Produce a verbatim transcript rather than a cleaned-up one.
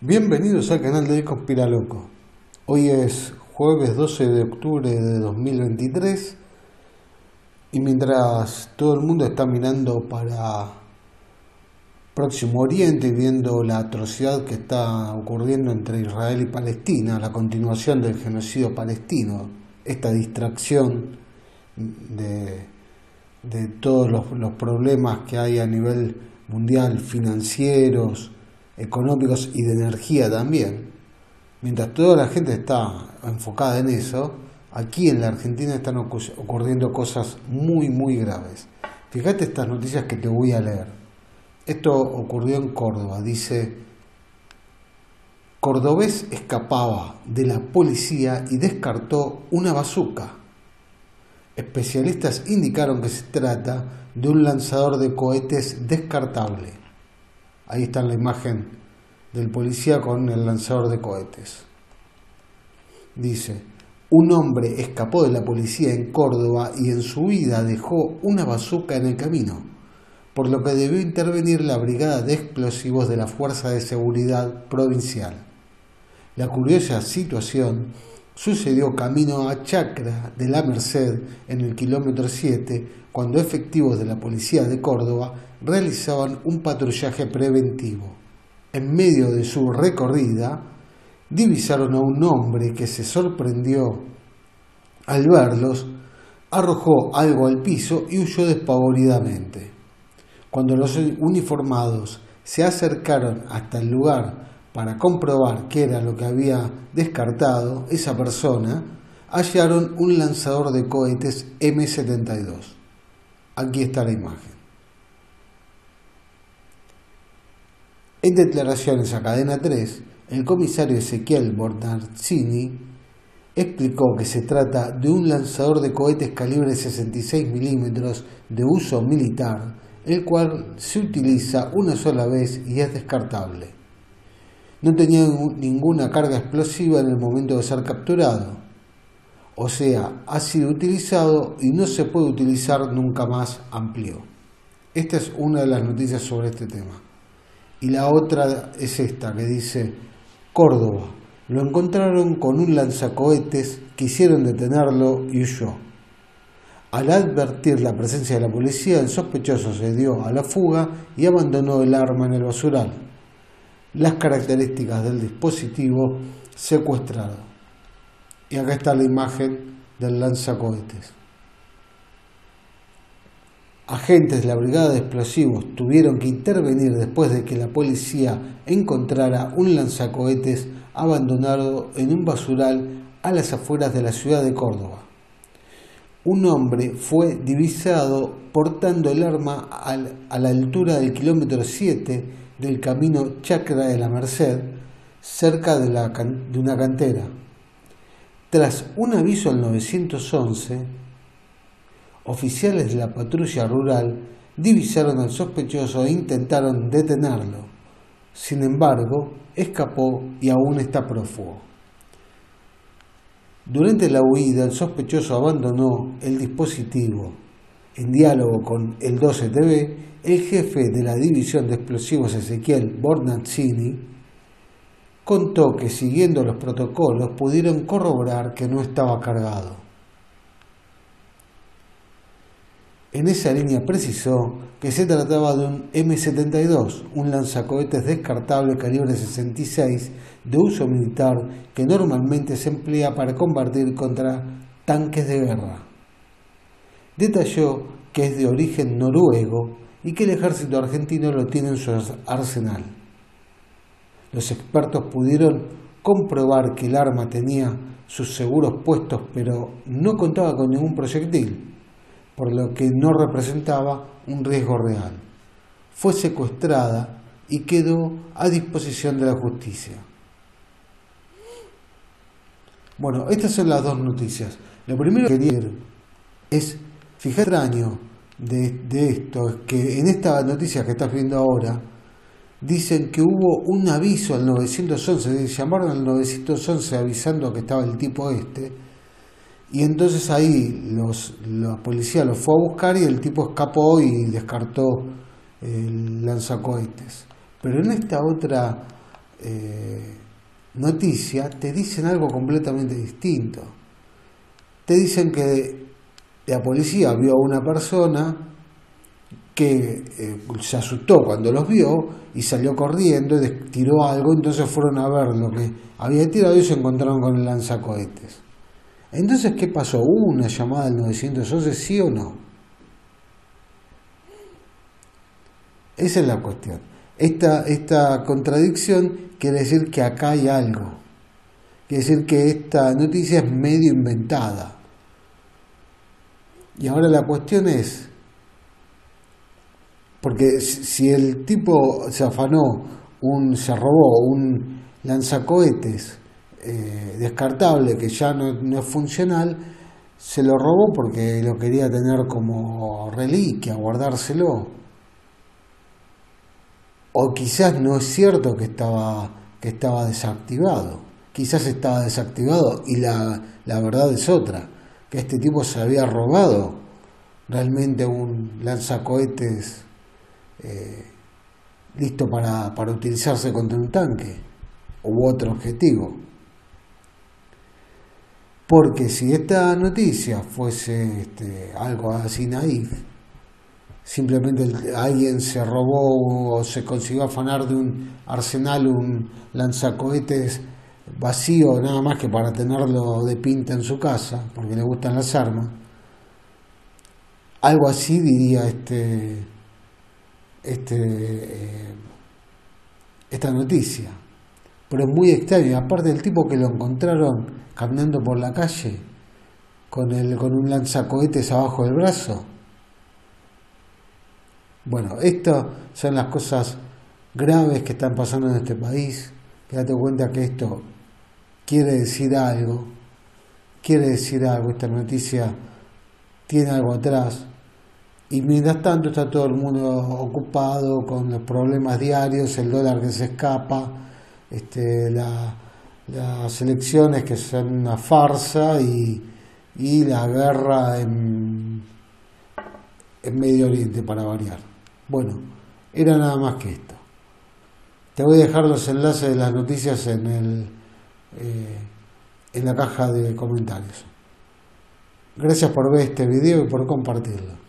Bienvenidos al canal de Conspira Loco. Hoy es jueves doce de octubre de dos mil veintitrés y mientras todo el mundo está mirando para Próximo Oriente y viendo la atrocidad que está ocurriendo entre Israel y Palestina, la continuación del genocidio palestino, esta distracción de, de todos los, los problemas que hay a nivel mundial, financieros, económicos y de energía también. Mientras toda la gente está enfocada en eso, aquí en la Argentina están ocurriendo cosas muy muy graves. Fíjate estas noticias que te voy a leer. Esto ocurrió en Córdoba. Dice: cordobés escapaba de la policía y descartó una bazuca. Especialistas indicaron que se trata de un lanzador de cohetes descartable. Ahí está la imagen del policía con el lanzador de cohetes. Dice: un hombre escapó de la policía en Córdoba y en su huida dejó una bazuca en el camino, por lo que debió intervenir la brigada de explosivos de la Fuerza de Seguridad Provincial. La curiosa situación sucedió camino a Chacra de la Merced, en el kilómetro siete, cuando efectivos de la policía de Córdoba realizaban un patrullaje preventivo. En medio de su recorrida, divisaron a un hombre que se sorprendió al verlos, arrojó algo al piso y huyó despavoridamente. Cuando los uniformados se acercaron hasta el lugar para comprobar qué era lo que había descartado esa persona, hallaron un lanzador de cohetes eme setenta y dos. Aquí está la imagen. En declaraciones a Cadena tres, el comisario Ezequiel Bornazzini explicó que se trata de un lanzador de cohetes calibre sesenta y seis milímetros de uso militar, el cual se utiliza una sola vez y es descartable. No tenía ninguna carga explosiva en el momento de ser capturado. O sea, ha sido utilizado y no se puede utilizar nunca más, amplió. Esta es una de las noticias sobre este tema. Y la otra es esta, que dice: Córdoba, lo encontraron con un lanzacohetes, quisieron detenerlo y huyó. Al advertir la presencia de la policía, el sospechoso se dio a la fuga y abandonó el arma en el basural. Las características del dispositivo secuestrado. Y acá está la imagen del lanzacohetes. Agentes de la brigada de explosivos tuvieron que intervenir después de que la policía encontrara un lanzacohetes abandonado en un basural a las afueras de la ciudad de Córdoba. Un hombre fue divisado portando el arma a la altura del kilómetro siete del camino Chacra de la Merced, cerca de, la, de una cantera. Tras un aviso al nueve once, oficiales de la patrulla rural divisaron al sospechoso e intentaron detenerlo. Sin embargo, escapó y aún está prófugo. Durante la huida, el sospechoso abandonó el dispositivo. En diálogo con el doce te ve, el jefe de la división de explosivos Ezequiel Bornazzini contó que siguiendo los protocolos pudieron corroborar que no estaba cargado. En esa línea precisó que se trataba de un eme setenta y dos, un lanzacohetes descartable calibre sesenta y seis de uso militar que normalmente se emplea para combatir contra tanques de guerra. Detalló que es de origen noruego y que el ejército argentino lo tiene en su arsenal. Los expertos pudieron comprobar que el arma tenía sus seguros puestos, pero no contaba con ningún proyectil, por lo que no representaba un riesgo real. Fue secuestrada y quedó a disposición de la justicia. Bueno, estas son las dos noticias. Lo primero que quería decir es: fíjate, extraño de, de esto es que en esta noticia que estás viendo ahora dicen que hubo un aviso al nueve once, llamaron al nueve once avisando que estaba el tipo este, y entonces ahí los, la policía lo fue a buscar y el tipo escapó y descartó el lanzacohetes. Pero en esta otra eh, noticia, te dicen algo completamente distinto. Te dicen que la policía vio a una persona que eh, se asustó cuando los vio y salió corriendo y tiró algo, entonces fueron a ver lo que había tirado y se encontraron con el lanzacohetes. Entonces, ¿qué pasó? ¿Hubo una llamada al nueve once, sí o no? Esa es la cuestión. Esta, esta contradicción quiere decir que acá hay algo. Quiere decir que esta noticia es medio inventada. Y ahora la cuestión es, porque si el tipo se afanó, un, se robó un lanzacohetes eh, descartable que ya no, no es funcional, se lo robó porque lo quería tener como reliquia, guardárselo. O quizás no es cierto que estaba, que estaba desactivado. Quizás estaba desactivado y la, la verdad es otra, que este tipo se había robado realmente un lanzacohetes eh, listo para, para utilizarse contra un tanque u otro objetivo. Porque si esta noticia fuese este, algo así naif, simplemente alguien se robó o se consiguió afanar de un arsenal un lanzacohetes vacío, nada más que para tenerlo de pinta en su casa, porque le gustan las armas, algo así diría este, este, eh, esta noticia. Pero es muy extraño, aparte del tipo que lo encontraron caminando por la calle con, el, con un lanzacohetes abajo del brazo. Bueno, estas son las cosas graves que están pasando en este país. Date cuenta que esto quiere decir algo, quiere decir algo, esta noticia tiene algo atrás. Y mientras tanto está todo el mundo ocupado con los problemas diarios, el dólar que se escapa, este, la, las elecciones que son una farsa y, y la guerra en, en Medio Oriente para variar. Bueno, era nada más que esto. Te voy a dejar los enlaces de las noticias en, el, eh, en la caja de comentarios. Gracias por ver este video y por compartirlo.